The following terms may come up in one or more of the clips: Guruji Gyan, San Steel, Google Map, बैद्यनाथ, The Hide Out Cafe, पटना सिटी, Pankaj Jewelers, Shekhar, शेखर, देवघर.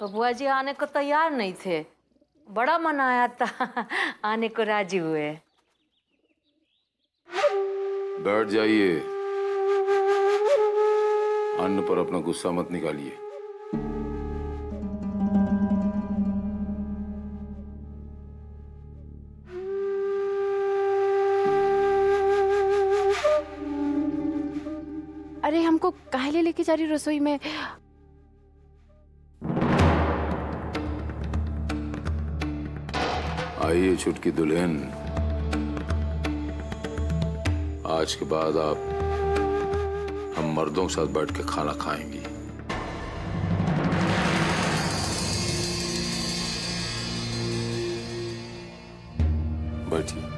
तो बुआ जी आने को तैयार नहीं थे, बड़ा मनाया था, आने को राजी हुए। बैठ जाइए, अन्न पर अपना गुस्सा मत निकालिए। अरे हमको काहे लेके जा रही रसोई में? आइए छुटकी दुल्हन, आज के बाद आप हम मर्दों के साथ बैठ के खाना खाएंगी। बैठिए।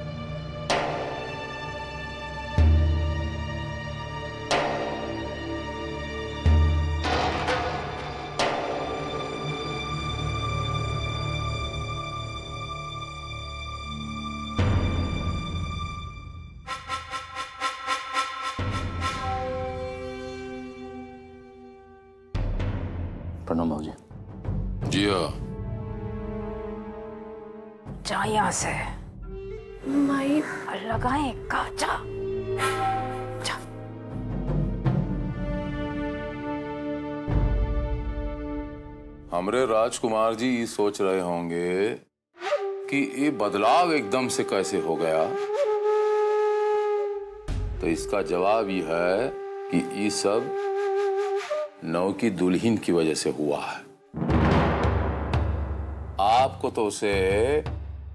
प्रणाम जी। जी हाँ। जा यहाँ से। माई लगाए काचा। जा। हमरे राजकुमार जी ये सोच रहे होंगे कि ये बदलाव एकदम से कैसे हो गया, तो इसका जवाब ये है कि ये सब नौ की दुल्हन की वजह से हुआ है। आपको तो उसे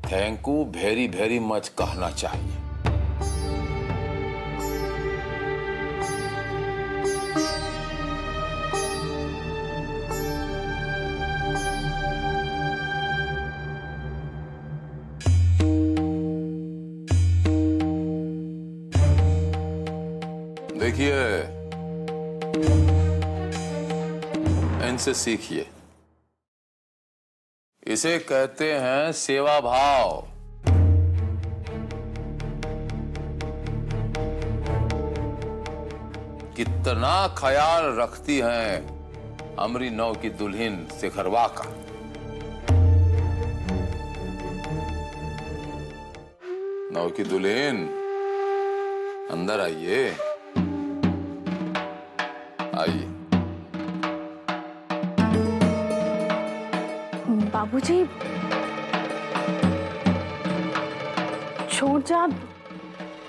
thank you very very much कहना चाहिए। देखिए, इनसे सीखिए। इसे कहते हैं सेवा भाव। कितना ख्याल रखती हैं अमरी नौ की दुल्हन शेखरवा का। नौ की दुल्हन अंदर आइए, आइए। बाबूजी छोड़ जा,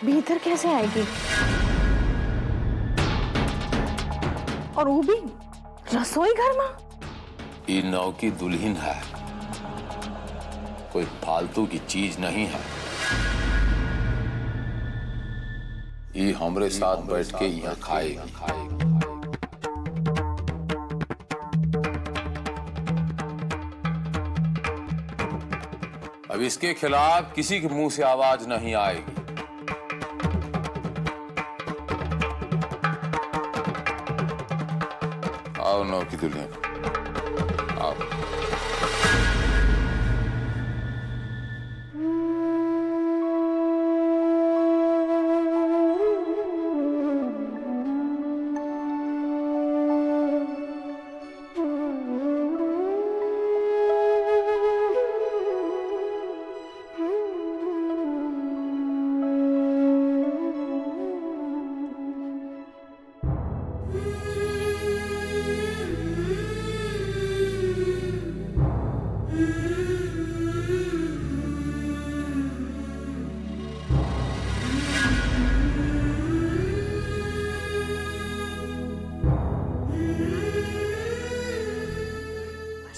भीतर कैसे आएगी? और वो भी रसोई घर में? ये नौ की दुल्हन है, कोई फालतू की चीज नहीं है। ये हमरे साथ बैठ के यहाँ खाएगी। अब इसके खिलाफ किसी के मुंह से आवाज नहीं आएगी। आओ नौ की दुल्हन, आओ।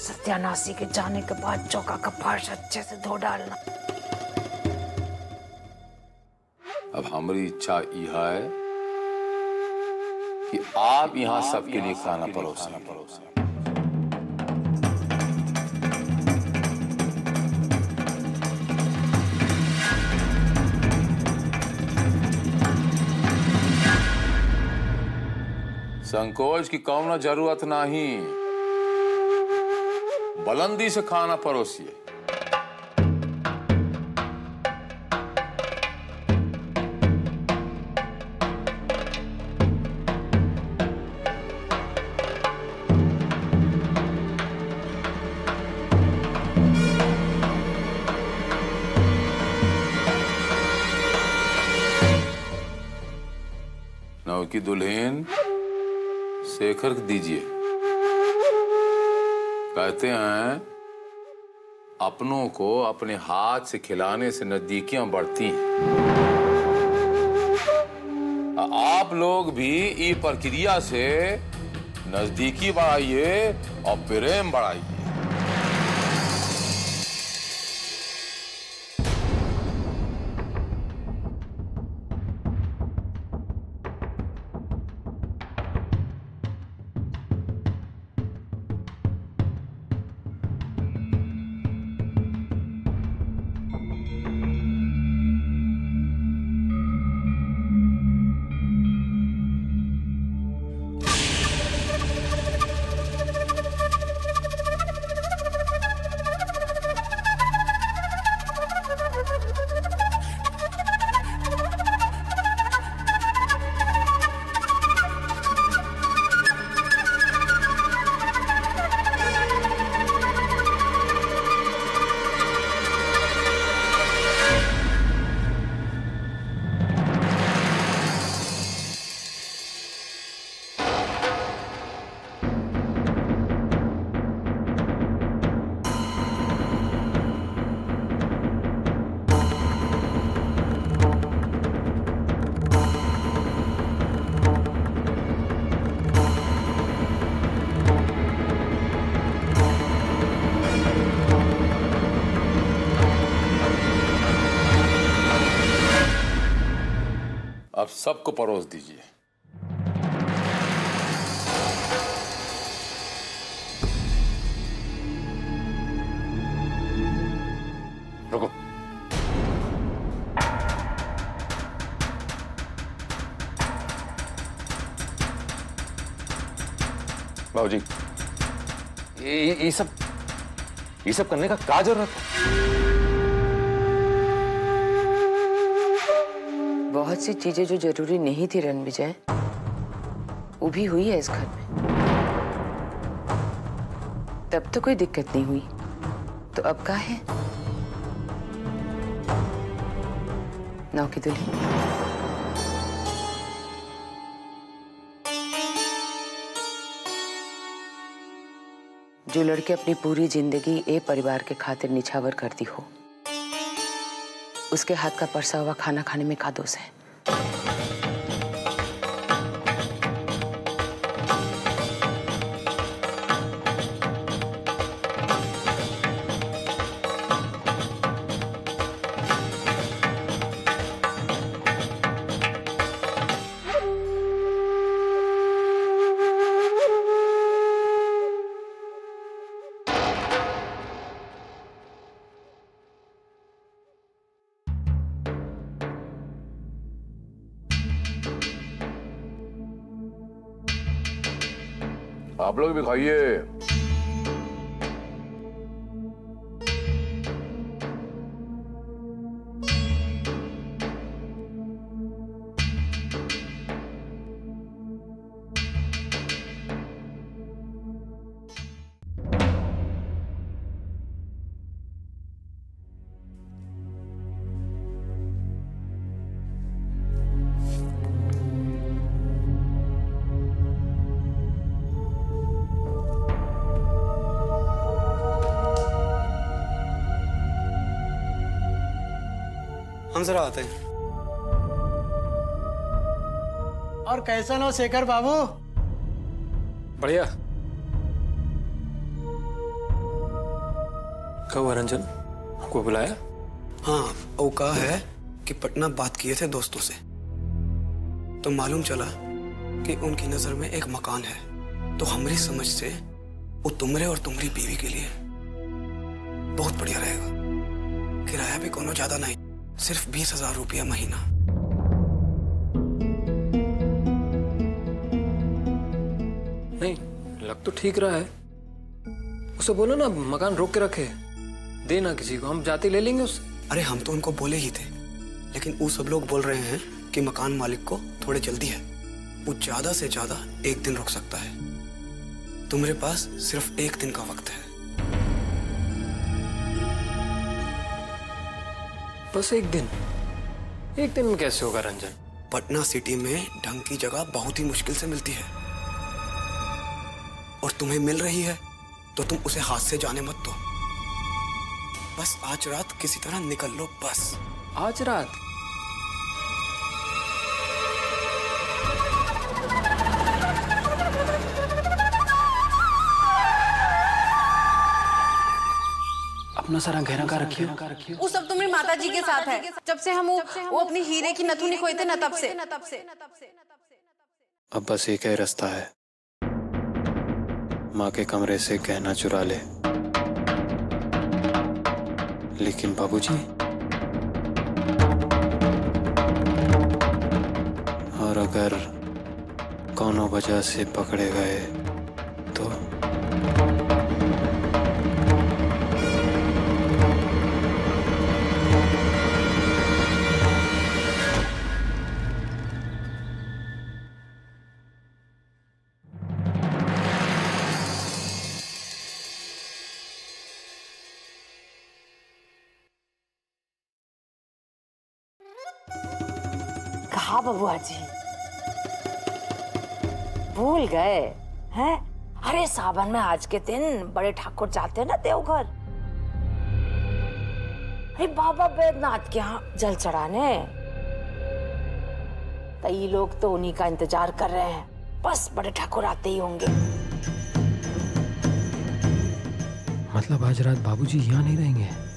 सत्यानाशी के जाने के बाद चौका का फर्श अच्छे से धो डालना। अब हमारी इच्छा यह है कि आप यहाँ सबके लिए खाना परोसें। संकोच की कौनो जरूरत नहीं, बुलंदी से खाना परोसिए। की दुल्हन शेखर दीजिए। कहते हैं अपनों को अपने हाथ से खिलाने से नजदीकियां बढ़ती हैं। आप लोग भी इस प्रक्रिया से नजदीकी बढ़ाइए और प्रेम बढ़ाइए। आप सबको परोस दीजिए। रुको, बाबूजी ये सब करने का क्या जरूरत है? बहुत सी चीजें जो जरूरी नहीं थी रणविजय, वो भी हुई है इस घर में। तब तो कोई दिक्कत नहीं हुई, तो अब क्या है? नाव की दुल्हन जो लड़के अपनी पूरी जिंदगी ए परिवार के खातिर निछावर करती हो, उसके हाथ का परसा हुआ खाना खाने में का दोष है? आप लोग भी खाइए। जरा आते हैं। और कैसा हो शेखर बाबू? बढ़िया। क्या हुआ रंजन, आपको बुलाया? हाँ, वो कहा है कि पटना बात किए थे दोस्तों से, तो मालूम चला कि उनकी नजर में एक मकान है, तो हमारी समझ से वो तुमरे और तुम्हारी बीवी के लिए बहुत बढ़िया रहेगा। किराया भी कोनो ज्यादा नहीं, सिर्फ 20,000 रुपया महीना। नहीं, लग तो ठीक रहा है। उसे बोलो ना मकान रोक के रखे, दे ना किसी को, हम जाते ले लेंगे उससे। अरे हम तो उनको बोले ही थे, लेकिन वो सब लोग बोल रहे हैं कि मकान मालिक को थोड़ी जल्दी है, वो ज्यादा से ज्यादा 1 दिन रोक सकता है। तुम्हारे पास सिर्फ 1 दिन का वक्त है। बस 1 दिन? 1 दिन में कैसे होगा रंजन? पटना सिटी में ढंग की जगह बहुत ही मुश्किल से मिलती है, और तुम्हें मिल रही है तो तुम उसे हाथ से जाने मत दो। बस आज रात किसी तरह निकल लो। बस आज रात? अपना सारा गहना का रखियो। वो सब तुम्हारी माताजी के साथ है। जब से हम वो अपने हीरे की नथुनी खोते ना तब से। अब बस एक ही रास्ता है, माँ के कमरे से गहना चुरा ले। लेकिन बाबूजी, और अगर कौनो वजह से पकड़े गए तो? हाँ बबुआ जी, भूल गए हैं? अरे सावन में आज के दिन बड़े ठाकुर जाते हैं ना देवघर, अरे बाबा बैद्यनाथ के यहाँ जल चढ़ाने। कई लोग तो उन्हीं का इंतजार कर रहे हैं, बस बड़े ठाकुर आते ही होंगे। मतलब आज रात बाबूजी यहाँ नहीं रहेंगे?